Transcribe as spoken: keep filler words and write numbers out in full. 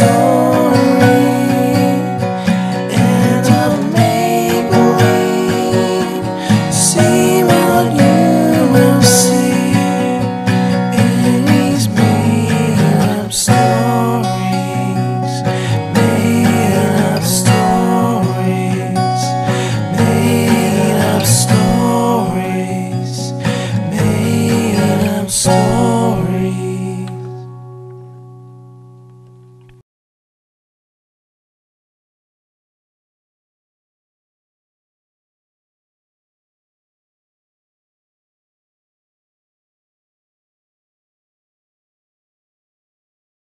Just